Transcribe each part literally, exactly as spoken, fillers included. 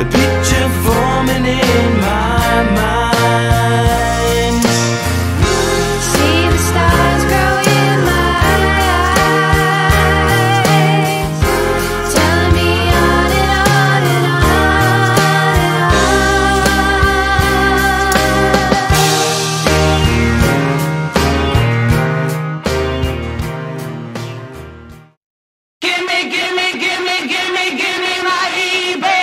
the picture forming in my mind. See the stars grow in my eyes, telling me on and on and on and on. Give me, give me, give me, give me, give me my eBay.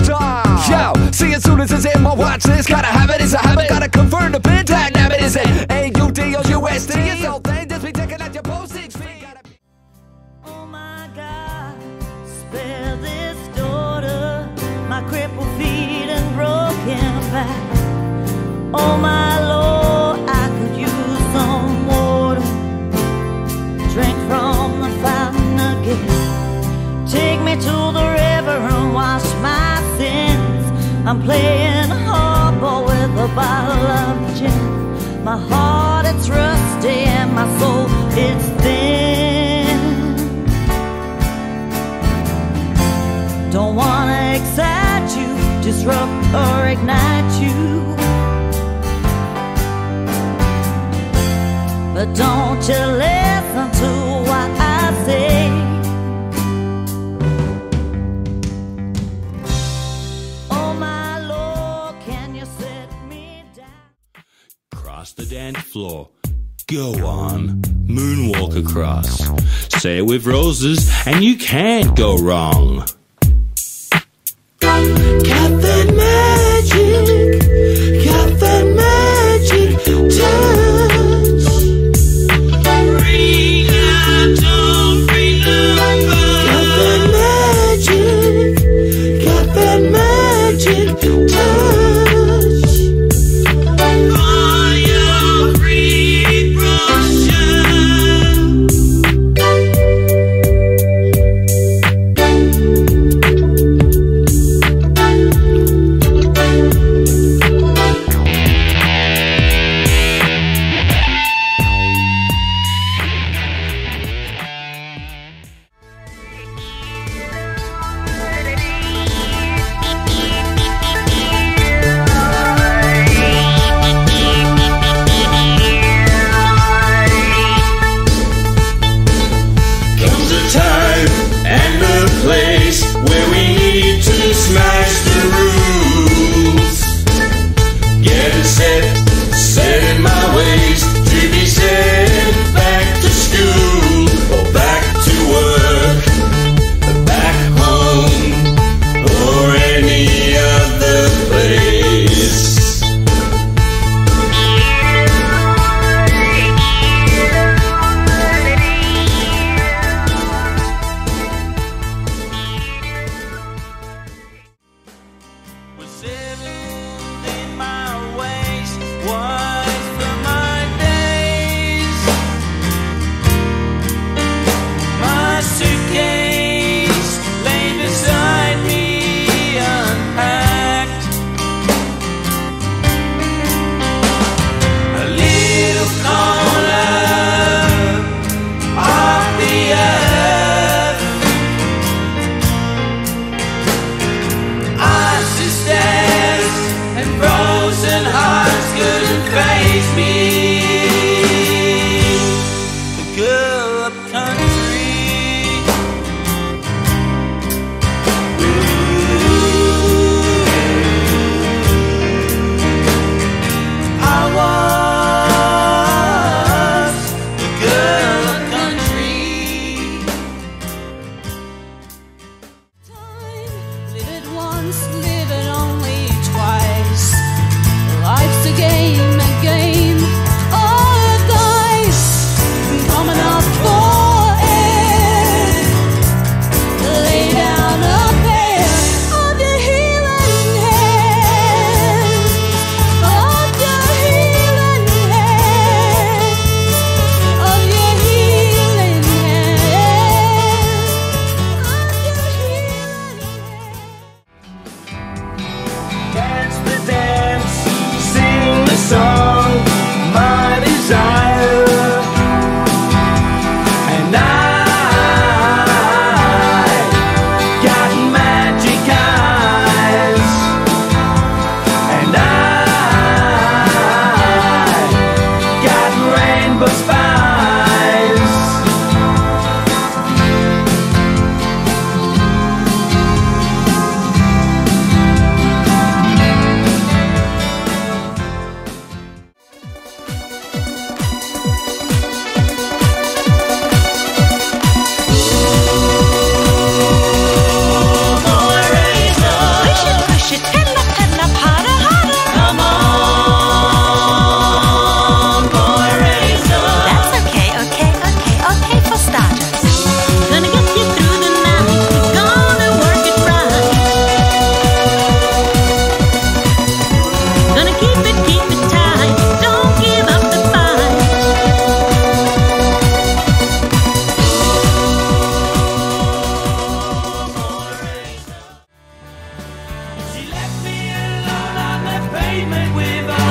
Star. Yo, see as soon as it's in my watch list, gotta have it, it's a habit, gotta convert a bit, that habit is it, A U D O U S T, it's all thing, just be taking out your postage fee. Oh my God, spare this daughter, my crippled feet and broken back. Oh my Lord, I could use some water, drink from the fountain again, take me to the I'm playing hardball with a bottle of gin. My heart, it's rusty and my soul, it's thin. Don't wanna excite you, disrupt or ignite you, but don't you listen to what I say. Cross the dance floor, go on, moonwalk across. Say it with roses and you can't go wrong. Got that magic, got that magic touch. Bring up, don't bring up. Got that magic, got that magic touch. Thank you. the dance, sing the song, my desire. And I got magic eyes, and I got rainbow spines. She left me alone on the pavement with